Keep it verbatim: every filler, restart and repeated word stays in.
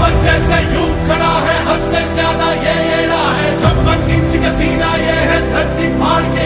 छप्पन जैसे यूं खड़ा है, हद से ज्यादा ये येड़ा है। छप्पन इंच का सीना ये है धरती फाड़ के